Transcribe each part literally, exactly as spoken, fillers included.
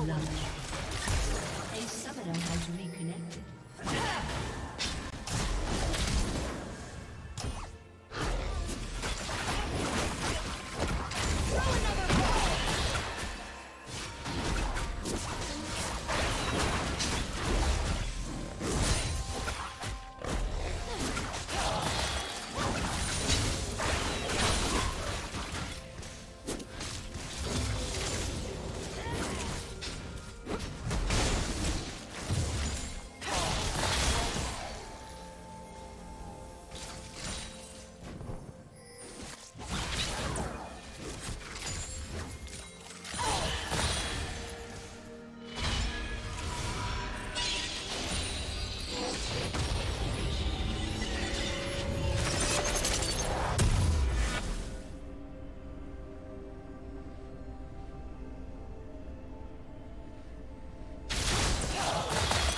Lunch. A summoner has reconnected.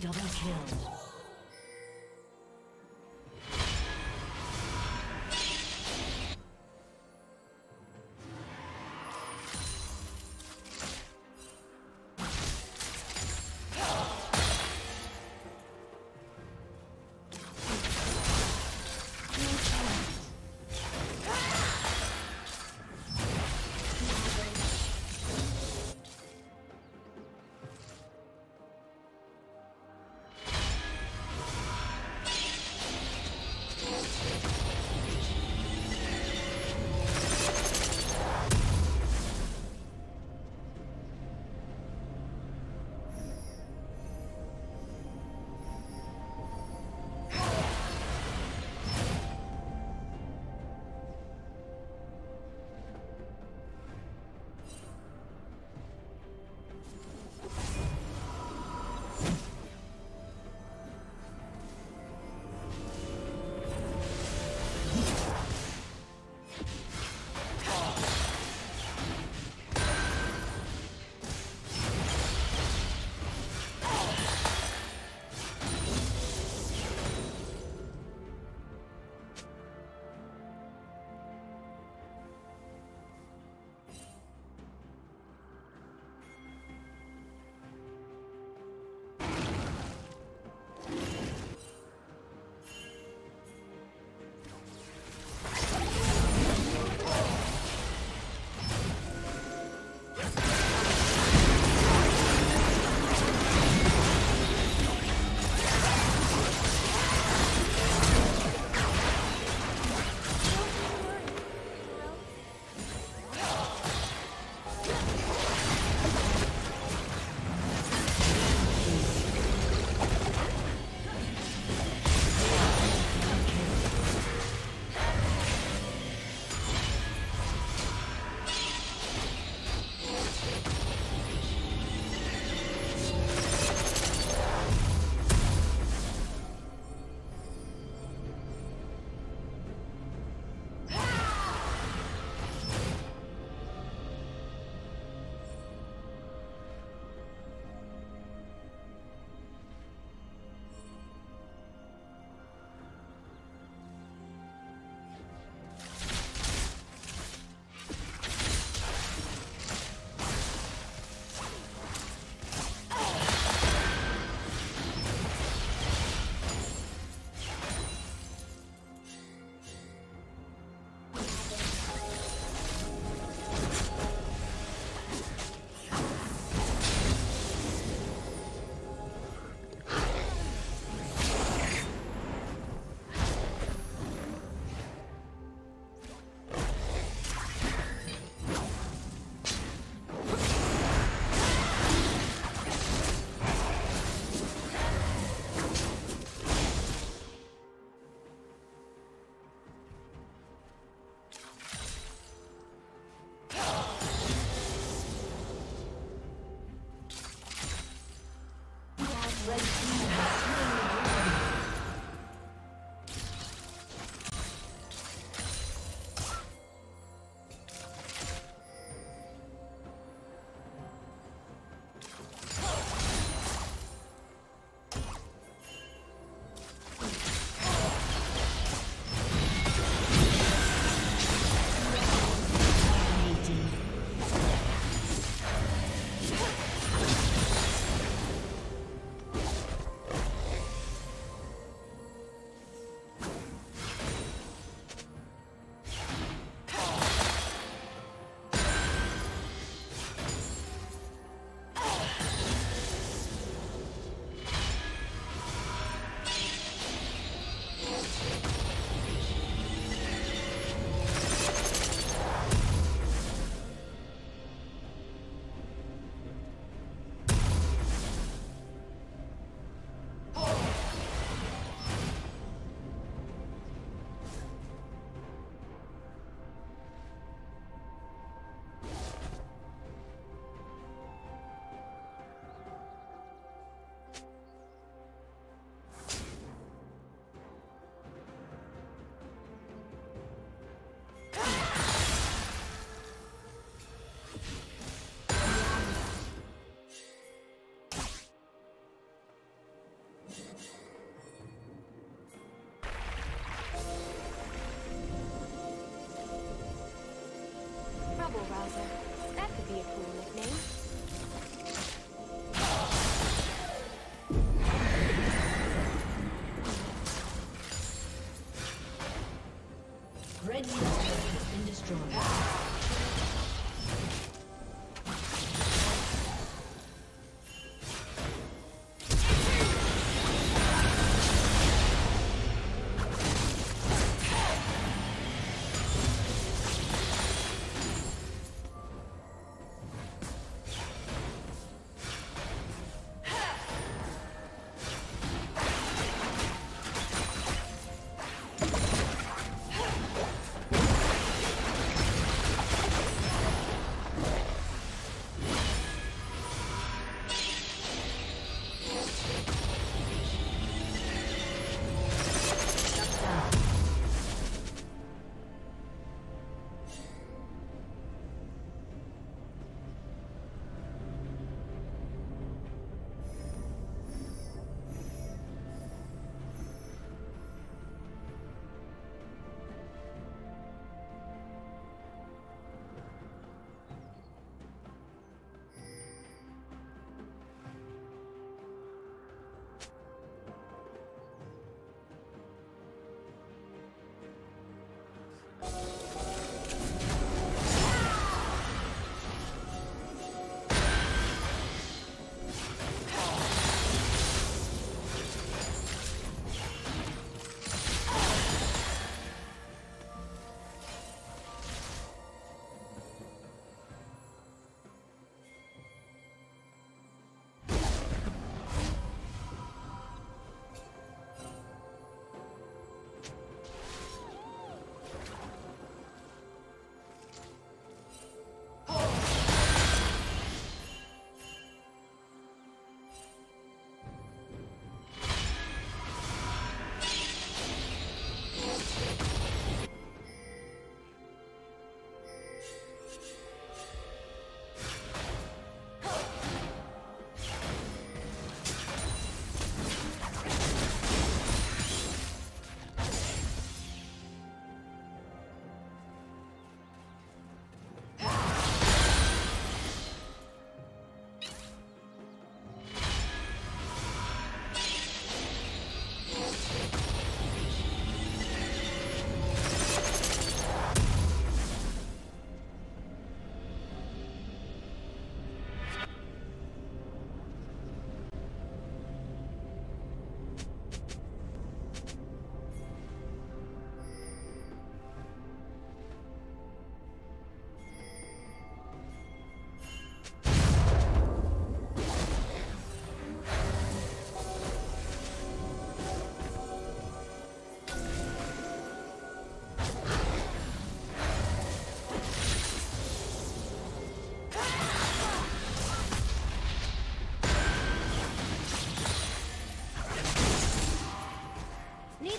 Double kill. been destroyed.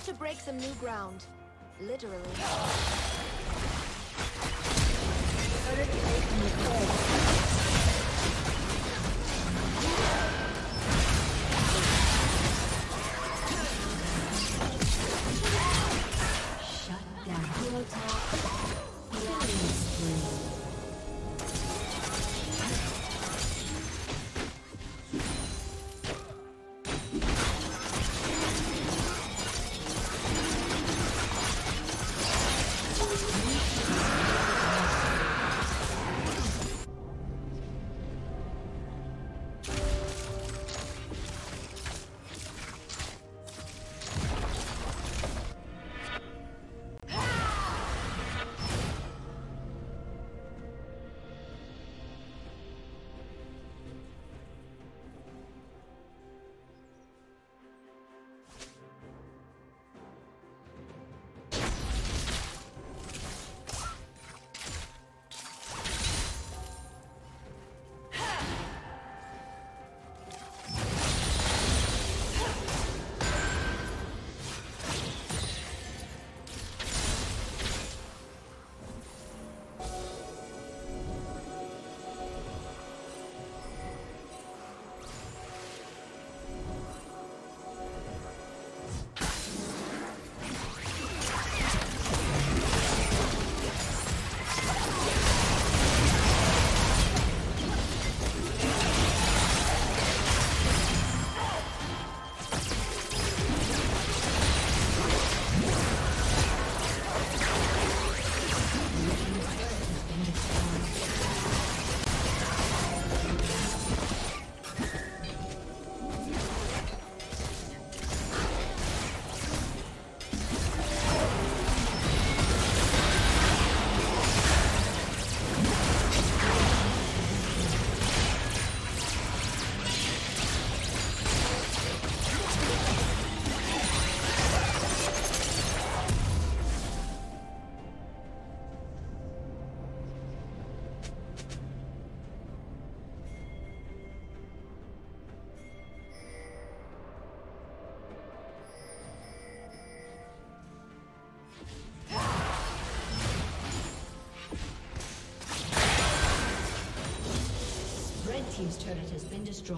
To break some new ground. Literally. Shut down. Hero attack. team's turret has been destroyed.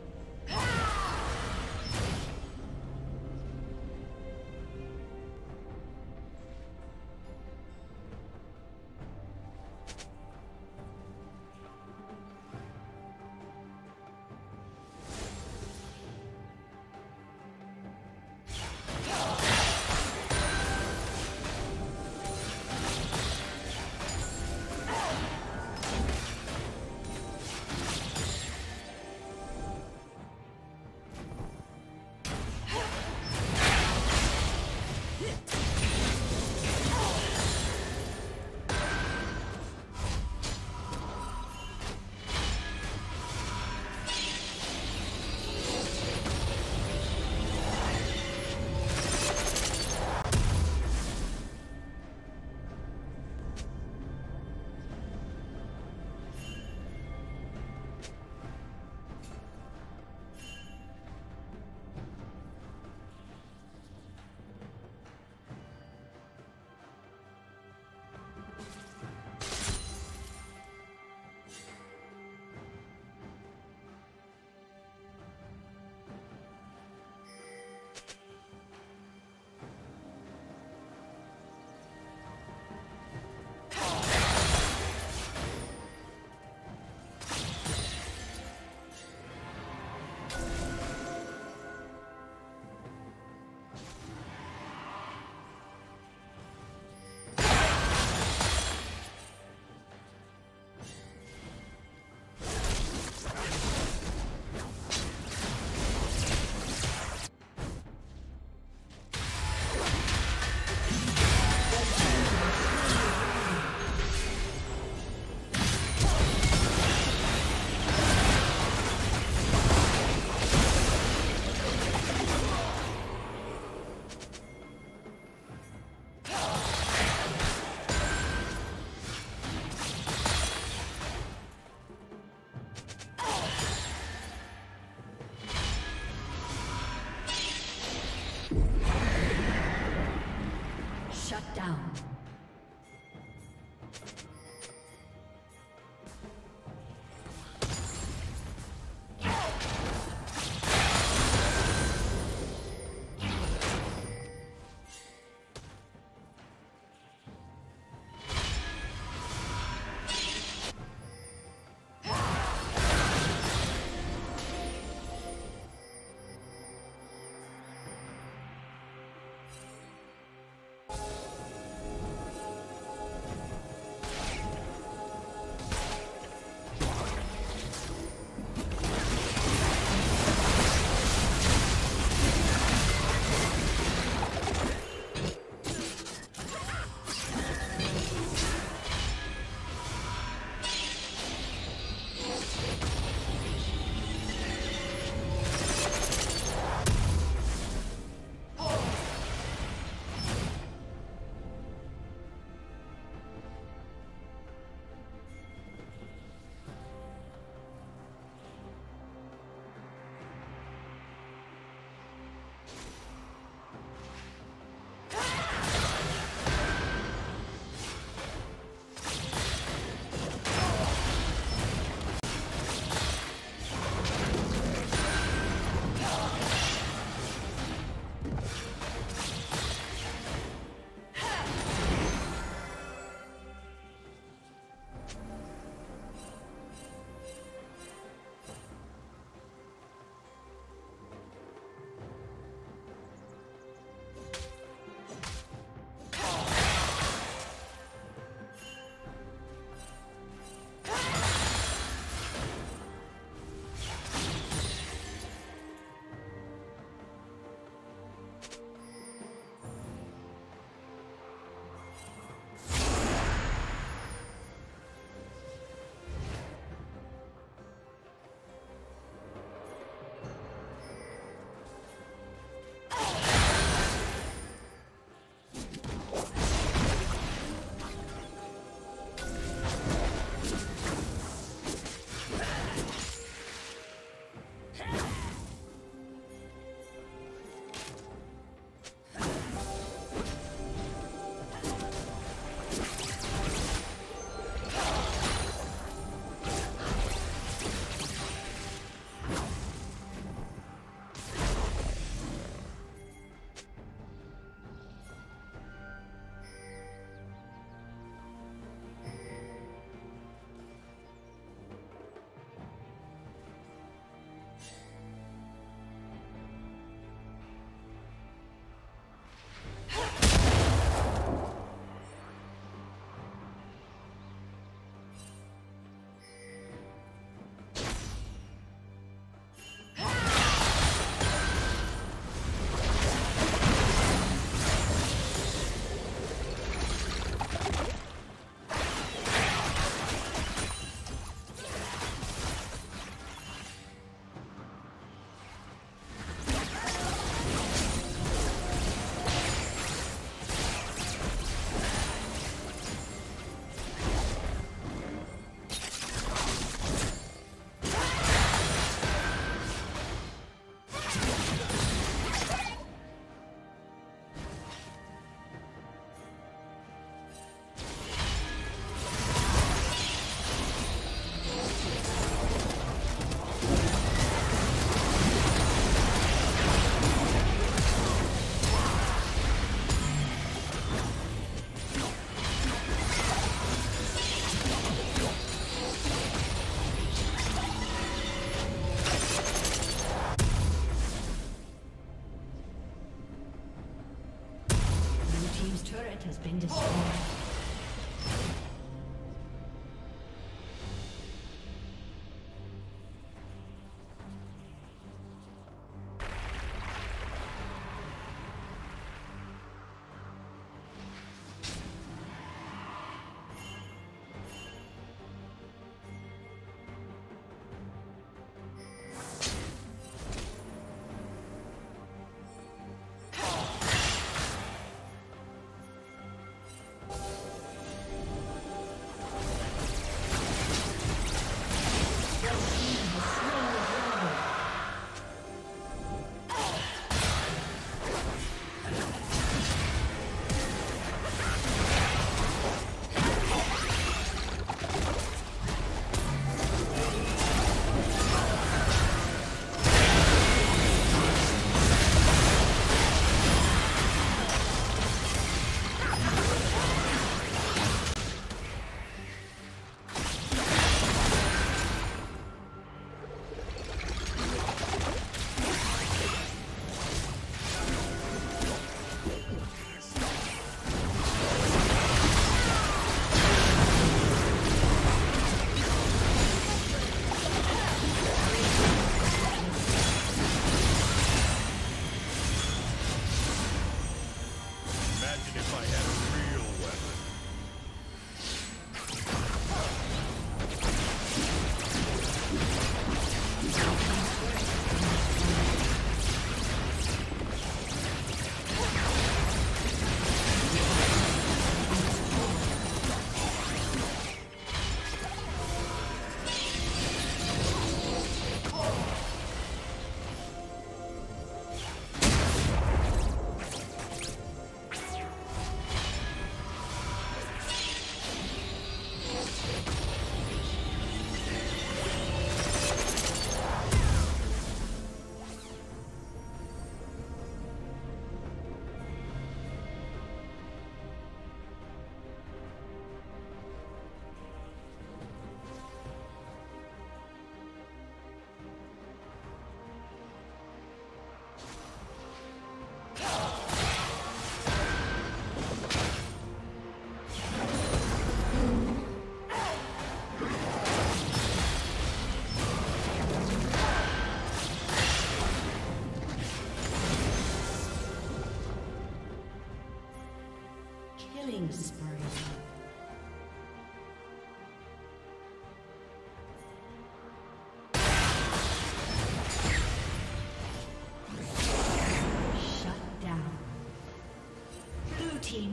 turret has been destroyed. Oh.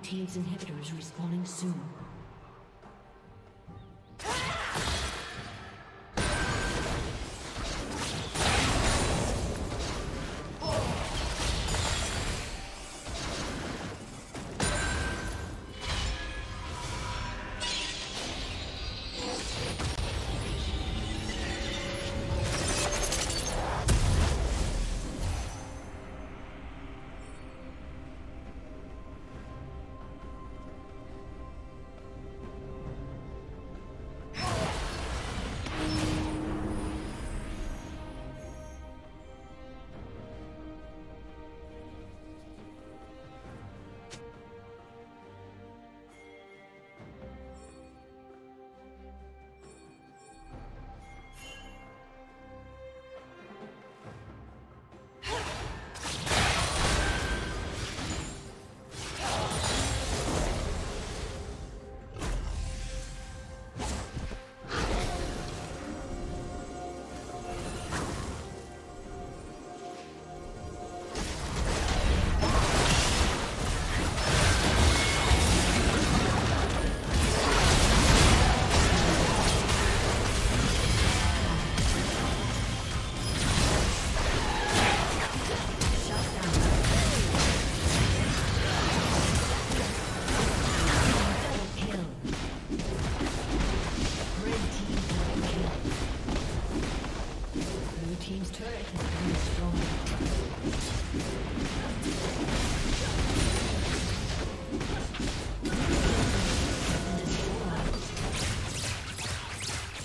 Blue team's inhibitor is respawning soon.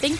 Thank